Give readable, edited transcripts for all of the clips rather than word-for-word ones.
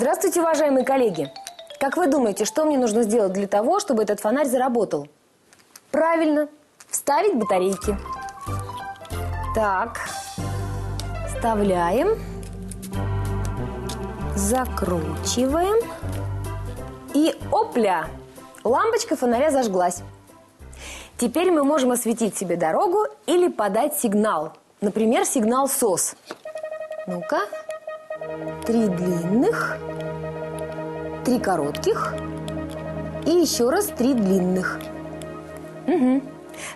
Здравствуйте, уважаемые коллеги! Как вы думаете, что мне нужно сделать для того, чтобы этот фонарь заработал? Правильно, вставить батарейки. Так, вставляем, закручиваем и опля! Лампочка фонаря зажглась. Теперь мы можем осветить себе дорогу или подать сигнал. Например, сигнал СОС. Ну-ка. 3 длинных, 3 коротких и еще раз 3 длинных. Угу.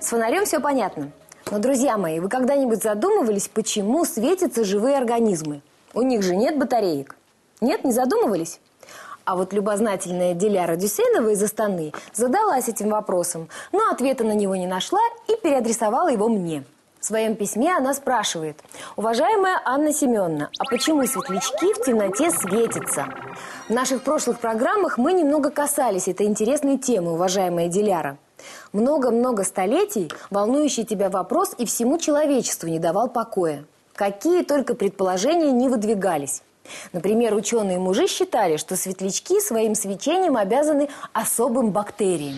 С фонарем все понятно. Но, друзья мои, вы когда-нибудь задумывались, почему светятся живые организмы? У них же нет батареек. Нет, не задумывались? А вот любознательная Диляра Дюсенова из Астаны задалась этим вопросом, но ответа на него не нашла и переадресовала его мне. В своем письме она спрашивает: уважаемая Анна Семеновна, а почему светлячки в темноте светятся? В наших прошлых программах мы немного касались этой интересной темы, уважаемая Диляра. Много-много столетий волнующий тебя вопрос и всему человечеству не давал покоя. Какие только предположения не выдвигались. Например, ученые-мужи считали, что светлячки своим свечением обязаны особым бактериям.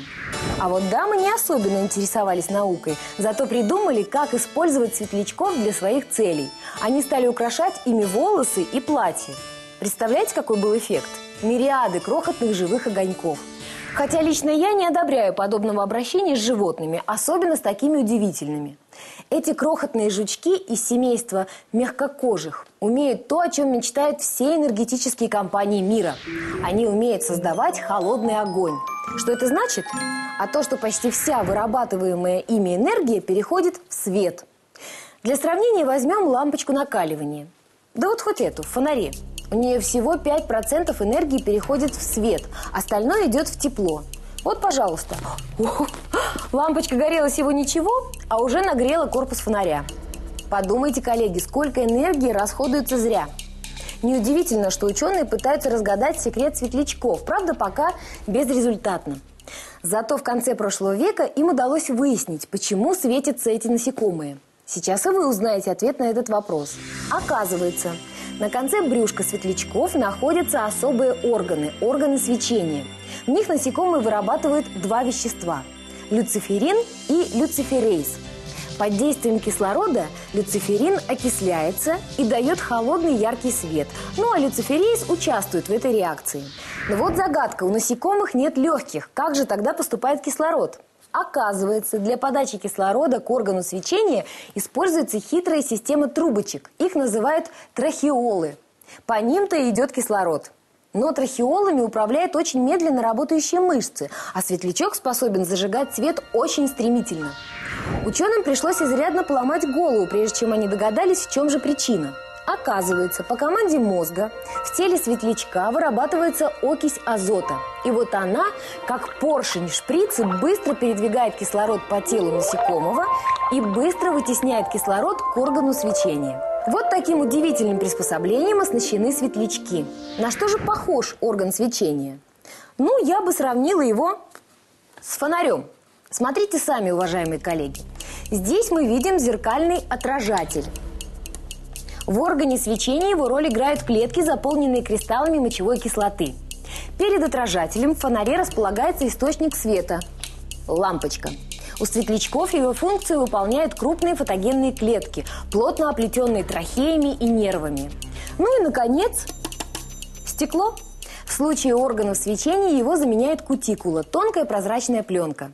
А вот дамы не особенно интересовались наукой, зато придумали, как использовать светлячков для своих целей. Они стали украшать ими волосы и платья. Представляете, какой был эффект? Мириады крохотных живых огоньков. Хотя лично я не одобряю подобного обращения с животными, особенно с такими удивительными. Эти крохотные жучки из семейства мягкокожих умеют то, о чем мечтают все энергетические компании мира. Они умеют создавать холодный огонь. Что это значит? А то, что почти вся вырабатываемая ими энергия переходит в свет. Для сравнения возьмем лампочку накаливания. Да вот хоть эту, в фонаре. У нее всего 5% энергии переходит в свет, остальное идет в тепло. Вот, пожалуйста. О, лампочка горела всего ничего, а уже нагрела корпус фонаря. Подумайте, коллеги, сколько энергии расходуется зря. Неудивительно, что ученые пытаются разгадать секрет светлячков, правда, пока безрезультатно. Зато в конце прошлого века им удалось выяснить, почему светятся эти насекомые. Сейчас и вы узнаете ответ на этот вопрос. Оказывается, на конце брюшка светлячков находятся особые органы – органы свечения. В них насекомые вырабатывают 2 вещества – люциферин и люциферейс. Под действием кислорода люциферин окисляется и дает холодный яркий свет, ну а люциферейс участвует в этой реакции. Но вот загадка – у насекомых нет легких, как же тогда поступает кислород? Оказывается, для подачи кислорода к органу свечения используется хитрая система трубочек. Их называют трахеолы. По ним-то идет кислород. Но трахеолами управляют очень медленно работающие мышцы, а светлячок способен зажигать свет очень стремительно. Ученым пришлось изрядно поломать голову, прежде чем они догадались, в чем же причина. Оказывается, по команде мозга в теле светлячка вырабатывается окись азота. И вот она, как поршень шприца, быстро передвигает кислород по телу насекомого и быстро вытесняет кислород к органу свечения. Вот таким удивительным приспособлением оснащены светлячки. На что же похож орган свечения? Ну, я бы сравнила его с фонарем. Смотрите сами, уважаемые коллеги. Здесь мы видим зеркальный отражатель. В органе свечения его роль играют клетки, заполненные кристаллами мочевой кислоты. Перед отражателем в фонаре располагается источник света – лампочка. У светлячков его функцию выполняют крупные фотогенные клетки, плотно оплетенные трахеями и нервами. Ну и, наконец, стекло. В случае органов свечения его заменяет кутикула – тонкая прозрачная пленка.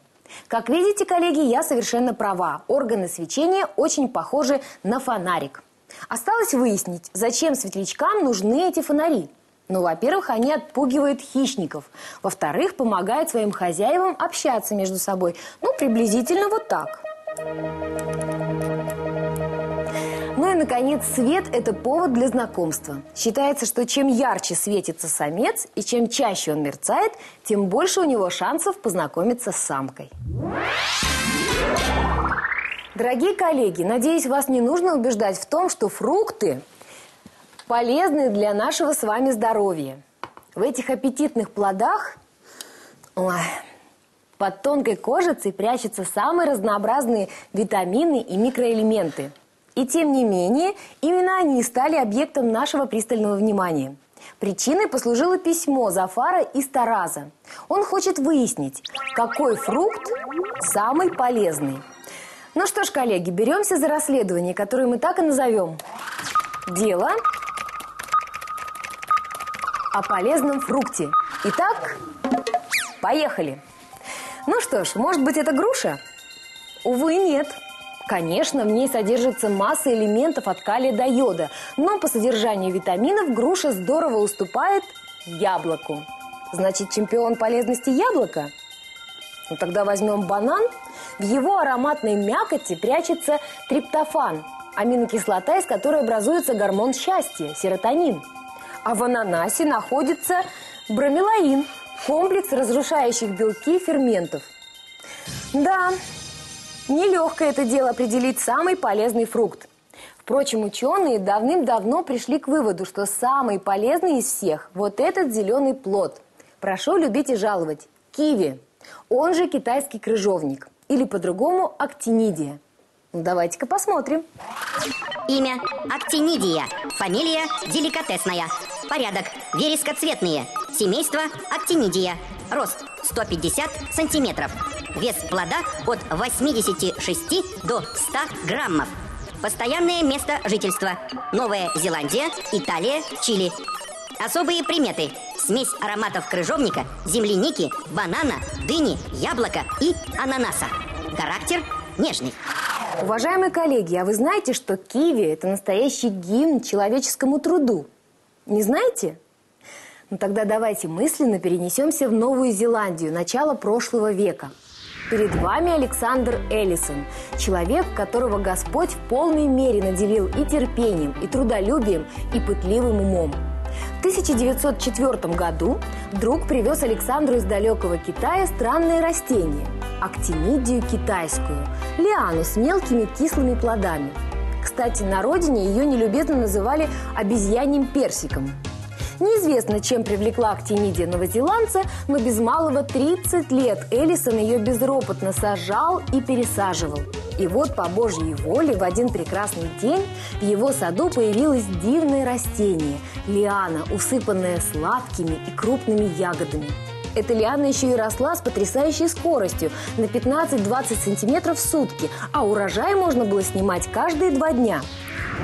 Как видите, коллеги, я совершенно права. Органы свечения очень похожи на фонарик. Осталось выяснить, зачем светлячкам нужны эти фонари. Ну, во-первых, они отпугивают хищников. Во-вторых, помогают своим хозяевам общаться между собой. Ну, приблизительно вот так. Ну и, наконец, свет – это повод для знакомства. Считается, что чем ярче светится самец и чем чаще он мерцает, тем больше у него шансов познакомиться с самкой. Дорогие коллеги, надеюсь, вас не нужно убеждать в том, что фрукты полезны для нашего с вами здоровья. В этих аппетитных плодах под тонкой кожицей прячутся самые разнообразные витамины и микроэлементы. И тем не менее, именно они стали объектом нашего пристального внимания. Причиной послужило письмо Зафара из Тараза. Он хочет выяснить, какой фрукт самый полезный. Ну что ж, коллеги, беремся за расследование, которое мы так и назовем. Дело о полезном фрукте. Итак, поехали. Ну что ж, может быть, это груша? Увы, нет. Конечно, в ней содержится масса элементов от калия до йода, но по содержанию витаминов груша здорово уступает яблоку. Значит, чемпион полезности яблока? Ну, тогда возьмем банан. В его ароматной мякоти прячется триптофан, аминокислота, из которой образуется гормон счастья, серотонин. А в ананасе находится бромелайн, комплекс разрушающих белки ферментов. Да, нелегкое это дело определить самый полезный фрукт. Впрочем, ученые давным-давно пришли к выводу, что самый полезный из всех – вот этот зеленый плод. Прошу любить и жаловать – киви, он же китайский крыжовник, или по-другому актинидия. Давайте-ка посмотрим. Имя – актинидия. Фамилия – деликатесная. Порядок – верескоцветные. Семейство – актинидия. Рост – 150 сантиметров. Вес плода – от 86 до 100 граммов. Постоянное место жительства – Новая Зеландия, Италия, Чили. Особые приметы – смесь ароматов крыжовника, земляники, банана, дыни, яблока и ананаса. Характер – нежный. Уважаемые коллеги, а вы знаете, что киви – это настоящий гимн человеческому труду? Не знаете? Ну тогда давайте мысленно перенесемся в Новую Зеландию, начало прошлого века. Перед вами Александр Эллисон, человек, которого Господь в полной мере наделил и терпением, и трудолюбием, и пытливым умом. В 1904 году друг привез Александру из далекого Китая странное растение – актинидию китайскую, лиану с мелкими кислыми плодами. Кстати, на родине ее нелюбезно называли обезьяньим персиком. Неизвестно, чем привлекла актинидия новозеландца, но без малого 30 лет Эллисон ее безропотно сажал и пересаживал. И вот по Божьей воле в один прекрасный день в его саду появилось дивное растение – лиана, усыпанная сладкими и крупными ягодами. Эта лиана еще и росла с потрясающей скоростью – на 15-20 сантиметров в сутки, а урожай можно было снимать каждые 2 дня.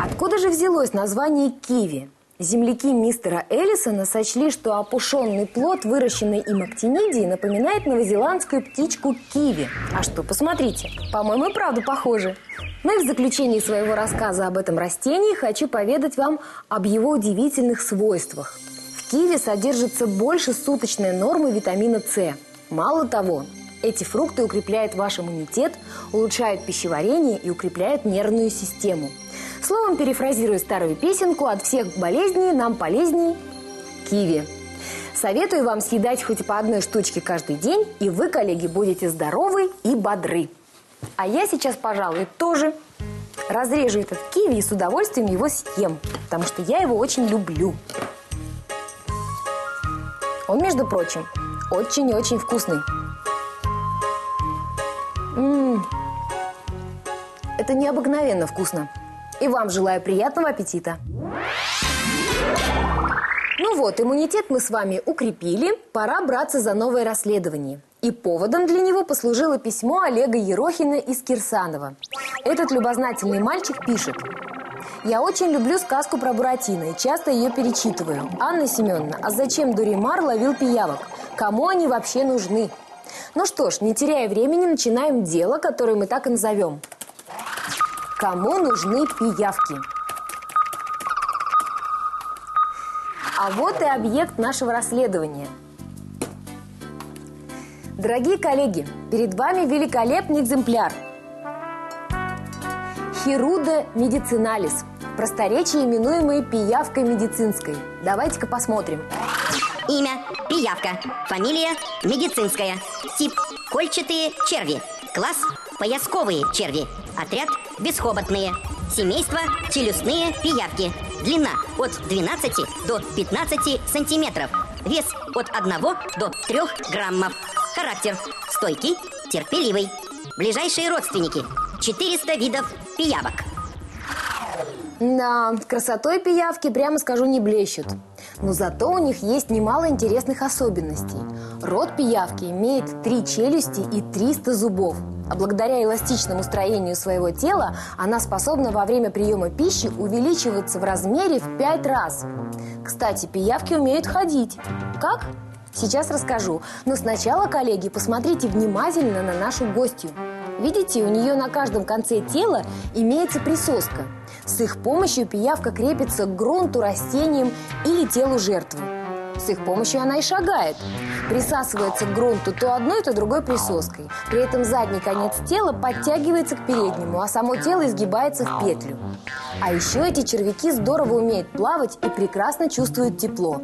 Откуда же взялось название «киви»? Земляки мистера Эллисона сочли, что опушенный плод, выращенный им актинидии, напоминает новозеландскую птичку киви. А что, посмотрите, по-моему, и правда похоже. Ну и в заключении своего рассказа об этом растении хочу поведать вам об его удивительных свойствах. В киви содержится больше суточной нормы витамина С. Мало того, эти фрукты укрепляют ваш иммунитет, улучшают пищеварение и укрепляют нервную систему. Словом, перефразируя старую песенку, от всех болезней нам полезней киви. Советую вам съедать хоть и по одной штучке каждый день, и вы, коллеги, будете здоровы и бодры. А я сейчас, пожалуй, тоже разрежу этот киви и с удовольствием его съем, потому что я его очень люблю. Он, между прочим, очень и очень вкусный. Это необыкновенно вкусно. И вам желаю приятного аппетита. Ну вот, иммунитет мы с вами укрепили. Пора браться за новое расследование. И поводом для него послужило письмо Олега Ерохина из Кирсанова. Этот любознательный мальчик пишет. Я очень люблю сказку про Буратино и часто ее перечитываю. Анна Семеновна, а зачем Дуримар ловил пиявок? Кому они вообще нужны? Ну что ж, не теряя времени, начинаем дело, которое мы так и назовем. Кому нужны пиявки? А вот и объект нашего расследования. Дорогие коллеги, перед вами великолепный экземпляр. Хируда медициналис. Просторечие, именуемое пиявкой медицинской. Давайте-ка посмотрим. Имя – пиявка. Фамилия – медицинская. Тип – кольчатые черви. Класс – поясковые черви. Отряд – бесхоботные. Семейство – челюстные пиявки. Длина – от 12 до 15 сантиметров. Вес – от 1 до 3 граммов. Характер – стойкий, терпеливый. Ближайшие родственники – 400 видов пиявок. Да, красотой пиявки, прямо скажу, не блещут. Но зато у них есть немало интересных особенностей. Рот пиявки имеет 3 челюсти и 300 зубов. А благодаря эластичному строению своего тела она способна во время приема пищи увеличиваться в размере в 5 раз. Кстати, пиявки умеют ходить. Как? Сейчас расскажу. Но сначала, коллеги, посмотрите внимательно на нашу гостью. Видите, у нее на каждом конце тела имеется присоска. С их помощью пиявка крепится к грунту, растениям или телу жертвы. С их помощью она и шагает. Присасывается к грунту то одной, то другой присоской. При этом задний конец тела подтягивается к переднему, а само тело изгибается в петлю. А еще эти червяки здорово умеют плавать и прекрасно чувствуют тепло.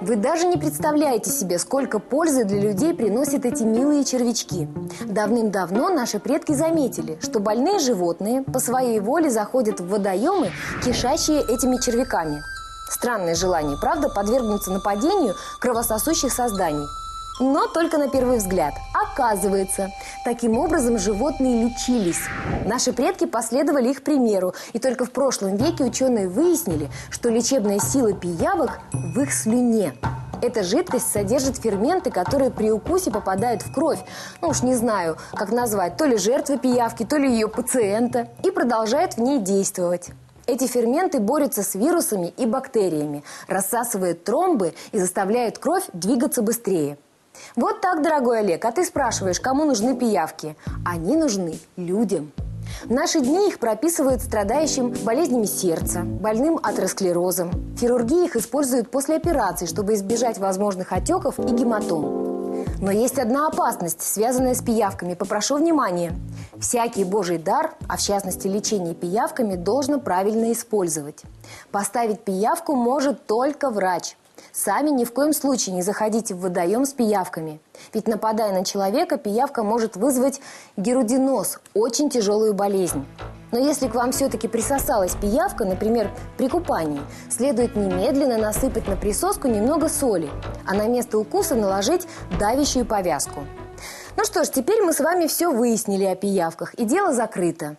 Вы даже не представляете себе, сколько пользы для людей приносят эти милые червячки. Давным-давно наши предки заметили, что больные животные по своей воле заходят в водоемы, кишащие этими червяками. Странное желание, правда, подвергнуться нападению кровососущих созданий. Но только на первый взгляд. Оказывается, таким образом животные лечились. Наши предки последовали их примеру. И только в прошлом веке ученые выяснили, что лечебная сила пиявок в их слюне. Эта жидкость содержит ферменты, которые при укусе попадают в кровь. Ну уж не знаю, как назвать, то ли жертвы пиявки, то ли ее пациента. И продолжает в ней действовать. Эти ферменты борются с вирусами и бактериями, рассасывают тромбы и заставляют кровь двигаться быстрее. Вот так, дорогой Олег, а ты спрашиваешь, кому нужны пиявки? Они нужны людям. В наши дни их прописывают страдающим болезнями сердца, больным атеросклерозом. В хирургии их используют после операций, чтобы избежать возможных отеков и гематом. Но есть одна опасность, связанная с пиявками. Попрошу внимания. Всякий божий дар, а в частности лечение пиявками, должно правильно использовать. Поставить пиявку может только врач. Сами ни в коем случае не заходите в водоем с пиявками. Ведь, нападая на человека, пиявка может вызвать гирудиноз, очень тяжелую болезнь. Но если к вам все-таки присосалась пиявка, например, при купании, следует немедленно насыпать на присоску немного соли, а на место укуса наложить давящую повязку. Ну что ж, теперь мы с вами все выяснили о пиявках, и дело закрыто.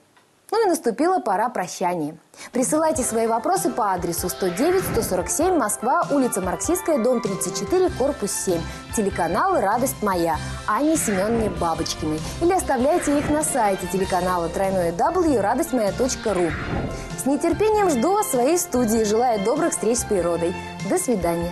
Ну и наступила пора прощания. Присылайте свои вопросы по адресу 109-147 Москва, улица Марксистская, дом 34, корпус 7. Телеканал «Радость моя» Анне Семеновне Бабочкиной. Или оставляйте их на сайте телеканала www.радостьмоя.ру. С нетерпением жду вас в своей студии. Желаю добрых встреч с природой. До свидания.